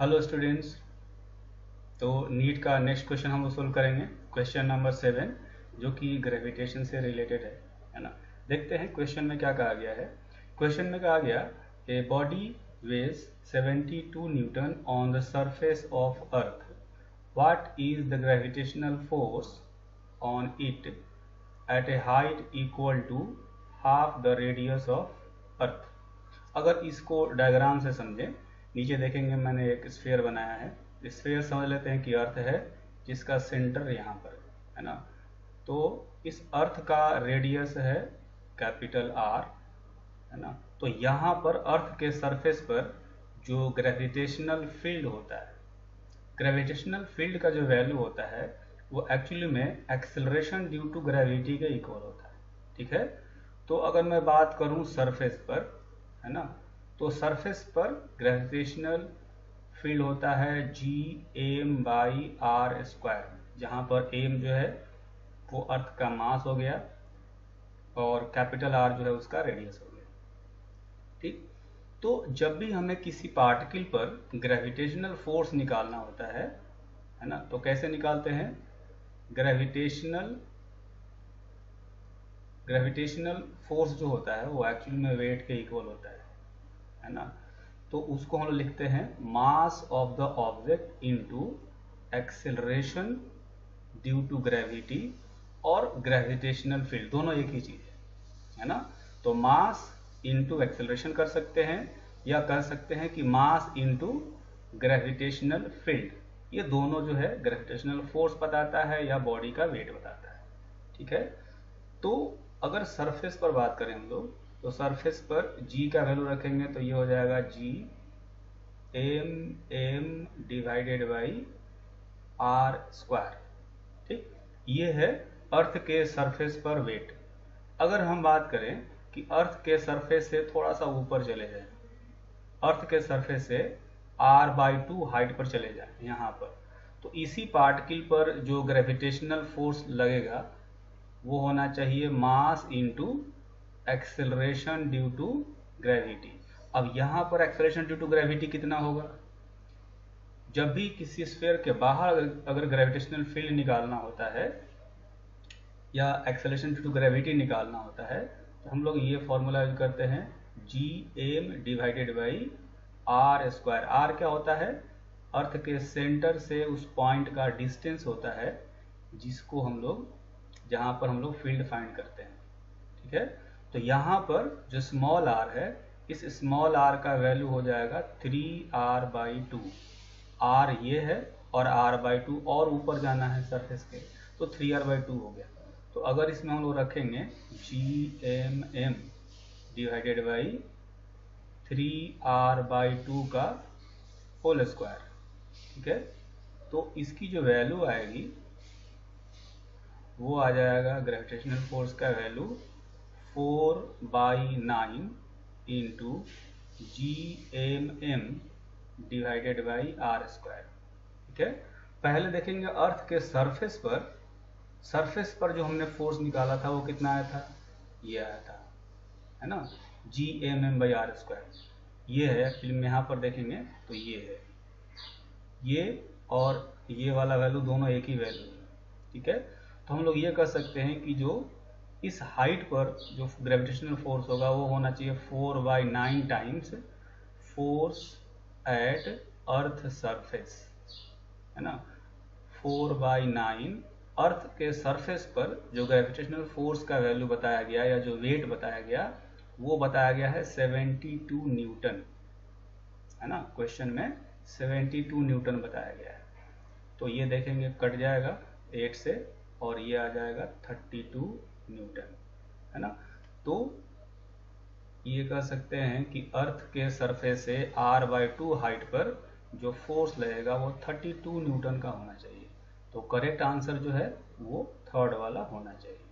Hello students, तो NEET का next question हम लोग सोल्व करेंगे, क्वेश्चन नंबर 7 जो कि ग्रेविटेशन से रिलेटेड है ना। देखते हैं क्वेश्चन में क्या कहा गया है। क्वेश्चन में कहा गया a body weighs 72 newton on the surface of earth, what is the gravitational force on it at a height equal to half the radius of earth. अगर इसको डायग्राम से समझें, नीचे देखेंगे मैंने एक स्फीयर बनाया है। स्फीयर समझ लेते हैं कि अर्थ है जिसका सेंटर यहाँ पर है ना। तो इस अर्थ का रेडियस है कैपिटल R है ना। तो यहाँ पर अर्थ के सरफेस पर जो ग्रेविटेशनल फील्ड होता है, ग्रेविटेशनल फील्ड का जो वैल्यू होता है वो एक्चुअली में एक्सेलरेशन ड्यू टू ग्रेविटी के इक्वल होता है, ठीक है। तो अगर मैं बात करूँ सरफेस पर है ना, तो सरफेस पर ग्रेविटेशनल फील्ड होता है G M by R square, जहाँ पर एम जो है वो अर्थ का मास हो गया और कैपिटल आर जो है उसका रेडियस हो गया, ठीक। तो जब भी हमें किसी पार्टिकल पर ग्रेविटेशनल फोर्स निकालना होता है ना, तो कैसे निकालते हैं? ग्रेविटेशनल फोर्स जो होता है वो एक्चुअली में वेट के इक्वल होता है ना। तो उसको हम लिखते हैं mass of the object into acceleration due to gravity और ग्रेविटेशनल फील्ड, दोनों एक ही चीज है ना। तो मास इनटू एक्सेलरेशन कर सकते हैं या कर सकते हैं कि मास इनटू ग्रेविटेशनल फील्ड। ये दोनों जो है ग्रेविटेशनल फोर्स बताता है या बॉडी का वेट बताता है, ठीक है। तो अगर सरफेस पर बात करें हम लोग, तो सरफेस पर जी का वैल्यू रखेंगे तो ये हो जाएगा G M M divided by R square, ठीक। ये है अर्थ के सरफेस पर वेट। अगर हम बात करें कि अर्थ के सरफेस से थोड़ा सा ऊपर चले जाए, अर्थ के सरफेस से r/2 हाइट पर चले जाए यहाँ पर, तो इसी पार्टिकल पर जो ग्रेविटेशनल फोर्स लगेगा वो होना चाहिए mass into acceleration due to gravity. अब यहाँ पर एक्सेलरेशन ड्यू टू ग्रेविटी कितना होगा? जब भी किसी स्फीयर के बाहर अगर ग्रेविटेशनल फील्ड निकालना होता है या एक्सेलरेशन ड्यू टू ग्रेविटी निकालना होता है, तो हम लोग ये फॉर्मूला यूज करते हैं G M divided by R square. R क्या होता है? अर्थ के सेंटर से उस पॉइंट का डिस्टेंस होता है जिसको हम लोग, जहाँ पर हम लोग फील्ड फाइंड करते हैं, ठीक है। तो यहाँ पर जो स्मॉल आर है, इस स्मॉल आर का वैल्यू हो जाएगा 3r/2। आर ये है और r/2 और ऊपर जाना है सरफेस के, तो 3r/2 हो गया। तो अगर इसमें हम लोग रखेंगे G M M divided by 3r/2 का होल स्क्वायर, ठीक है। तो इसकी जो वैल्यू आएगी वो आ जाएगा, ग्रेविटेशनल फोर्स का value 4/9 into G M M divided by R square, ठीक है। पहले देखेंगे अर्थ के सरफेस पर जो हमने फोर्स निकाला था वो कितना आया था? ये आया था है ना, G M M by R square. ये है एक्चुअली में, यहाँ पर देखेंगे तो ये है, ये और ये वाला वैल्यू दोनों एक ही वैल्यू है, ठीक है। तो हम लोग ये कर सकते हैं कि जो इस हाइट पर जो ग्रेविटेशनल फोर्स होगा वो होना चाहिए 4/9 times force at earth surface है ना। 4/9 अर्थ के सरफेस पर जो ग्रेविटेशनल फोर्स का वैल्यू बताया गया या जो वेट बताया गया वो बताया गया है 72 न्यूटन है ना। क्वेश्चन में 72 न्यूटन बताया गया है। तो ये देखेंगे कट जाएगा 8 से और ये आ जाएगा 32 न्यूटन है ना। तो ये कह सकते हैं कि अर्थ के सरफेस से r/2 हाइट पर जो फोर्स लगेगा वो 32 न्यूटन का होना चाहिए। तो करेक्ट आंसर जो है वो थर्ड वाला होना चाहिए।